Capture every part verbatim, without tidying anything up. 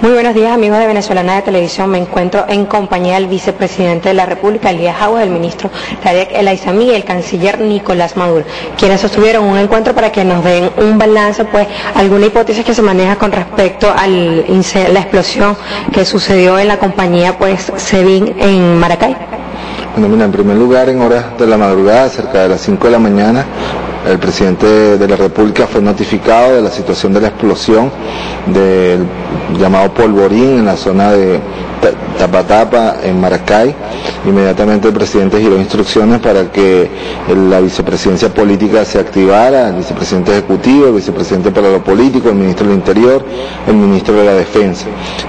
Muy buenos días, amigos de Venezolana de Televisión. Me encuentro en compañía del vicepresidente de la República, Elías Jaua, del ministro Tareck El Aissami y el canciller Nicolás Maduro, quienes sostuvieron un encuentro para que nos den un balance, pues alguna hipótesis que se maneja con respecto a la explosión que sucedió en la compañía pues Cavim en Maracay. Bueno, mira, en primer lugar, en horas de la madrugada, cerca de las cinco de la mañana, el presidente de la República fue notificado de la situación de la explosión del llamado polvorín en la zona de Tapatapa, en Maracay. Inmediatamente el presidente giró instrucciones para que la vicepresidencia política se activara, el vicepresidente ejecutivo, el vicepresidente para lo político, el ministro del Interior, el ministro de la Defensa.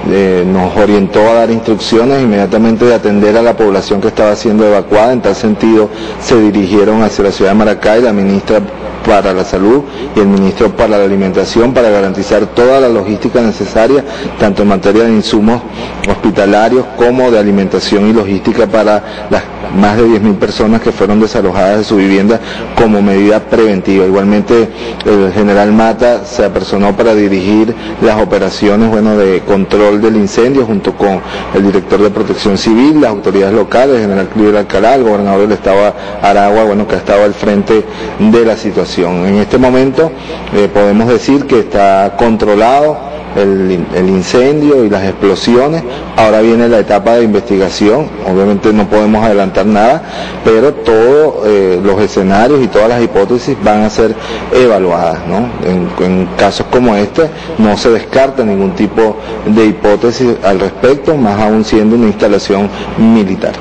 Eh, nos orientó a dar instrucciones inmediatamente de atender a la población que estaba siendo evacuada. En tal sentido se dirigieron hacia la ciudad de Maracay, la ministra para la Salud y el ministro para la Alimentación, para garantizar toda la logística necesaria, tanto en materia de insumos hospitalarios como de alimentación y logística para las más de diez mil personas que fueron desalojadas de su vivienda como medida preventiva. Igualmente, el general Mata se apersonó para dirigir las operaciones bueno, de control del incendio junto con el director de Protección Civil, las autoridades locales, el general Cluber Alcalá, el gobernador del estado Aragua, bueno, que ha estado al frente de la situación. En este momento eh, podemos decir que está controlado el, el incendio y las explosiones. Ahora viene la etapa de investigación. Obviamente no podemos adelantar nada, pero todos eh, los escenarios y todas las hipótesis van a ser evaluadas, ¿no? En, en casos como este no se descarta ningún tipo de hipótesis al respecto, más aún siendo una instalación militar.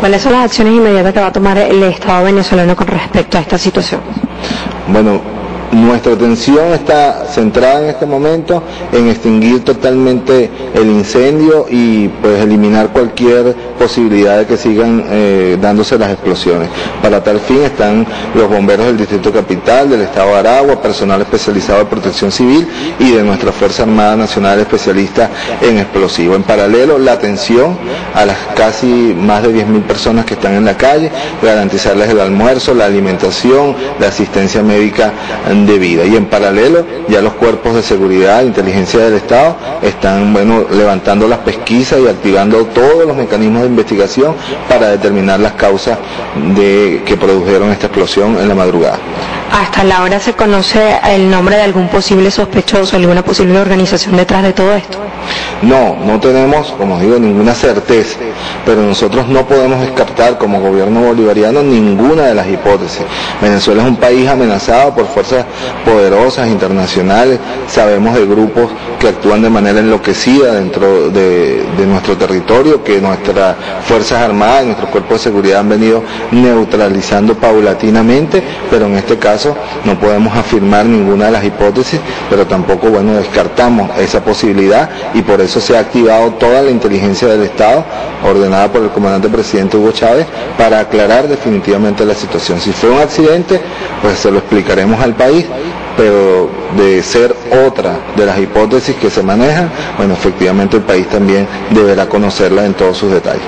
¿Cuáles son las acciones inmediatas que va a tomar el Estado venezolano con respecto a esta situación? Bueno, nuestra atención está centrada en este momento en extinguir totalmente el incendio y pues eliminar cualquier posibilidad de que sigan eh, dándose las explosiones. Para tal fin están los bomberos del Distrito Capital, del estado de Aragua, personal especializado de Protección Civil y de nuestra Fuerza Armada Nacional especialista en explosivos. En paralelo, la atención a las casi más de diez mil personas que están en la calle, garantizarles el almuerzo, la alimentación, la asistencia médica de vida. Y en paralelo, ya los cuerpos de seguridad, inteligencia del Estado están bueno, levantando las pesquisas y activando todos los mecanismos de investigación para determinar las causas de que produjeron esta explosión en la madrugada. ¿Hasta la hora se conoce el nombre de algún posible sospechoso, alguna posible organización detrás de todo esto? No, no tenemos, como digo, ninguna certeza, pero nosotros no podemos descartar como gobierno bolivariano ninguna de las hipótesis. Venezuela es un país amenazado por fuerzas poderosas internacionales, sabemos de grupos que actúan de manera enloquecida dentro de, de nuestro territorio, que nuestras Fuerzas Armadas y nuestros cuerpos de seguridad han venido neutralizando paulatinamente, pero en este caso no podemos afirmar ninguna de las hipótesis, pero tampoco bueno, descartamos esa posibilidad y por eso se ha activado toda la inteligencia del Estado, ordenada por el comandante presidente Hugo Chávez, para aclarar definitivamente la situación. Si fue un accidente, pues se lo explicaremos al país, pero de ser otra de las hipótesis que se manejan, bueno, efectivamente el país también deberá conocerla en todos sus detalles.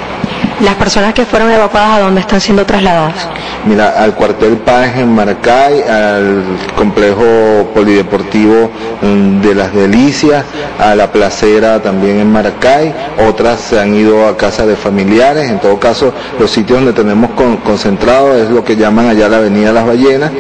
¿Las personas que fueron evacuadas a dónde están siendo trasladadas? Mira, al cuartel Paz en Maracay, al complejo polideportivo de las Delicias, a la Placera también en Maracay, otras se han ido a casa de familiares. En todo caso, los sitios donde tenemos con, concentrado es lo que llaman allá la Avenida Las Ballenas,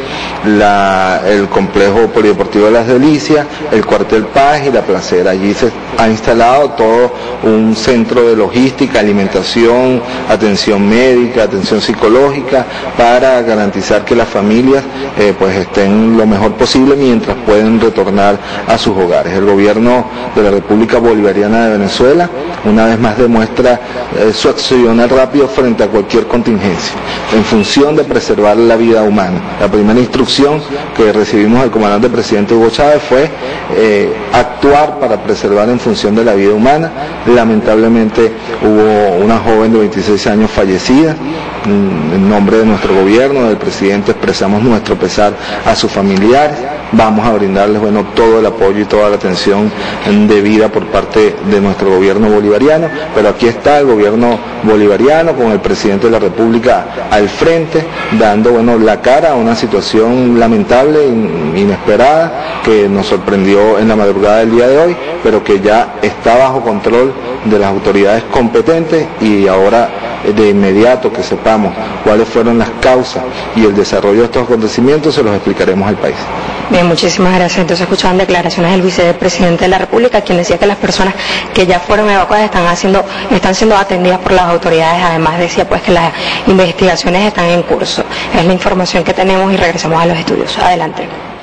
la, el complejo polideportivo de las Delicias, el cuartel Paz y la Placera. Allí se ha instalado todo un centro de logística, alimentación, atención médica, atención psicológica, para garantizar que las familias eh, pues estén lo mejor posible mientras pueden retornar a sus hogares. El gobierno de la República Bolivariana de Venezuela una vez más demuestra eh, su accionar rápido frente a cualquier contingencia en función de preservar la vida humana. La primera instrucción que recibimos del comandante presidente Hugo Chávez fue eh, actuar para preservar en función de la vida humana. Lamentablemente hubo una joven de veintiséis años fallecida. En nombre de nuestro gobierno, del presidente, expresamos nuestro pesar a sus familiares. vamos a brindarles, bueno, todo el apoyo y toda la atención debida por parte de nuestro gobierno bolivariano. Pero aquí está el gobierno bolivariano con el presidente de la República al frente, dando, bueno, la cara a una situación lamentable, inesperada, que nos sorprendió en la madrugada del día de hoy, pero que ya está bajo control de las autoridades competentes. Y ahora, de inmediato que sepamos cuáles fueron las causas y el desarrollo de estos acontecimientos, se los explicaremos al país. Bien, muchísimas gracias. Entonces escuchaban declaraciones del vicepresidente de la República, quien decía que las personas que ya fueron evacuadas están haciendo, están siendo atendidas por las autoridades. Además decía pues que las investigaciones están en curso. Es la información que tenemos y regresamos a los estudios. Adelante.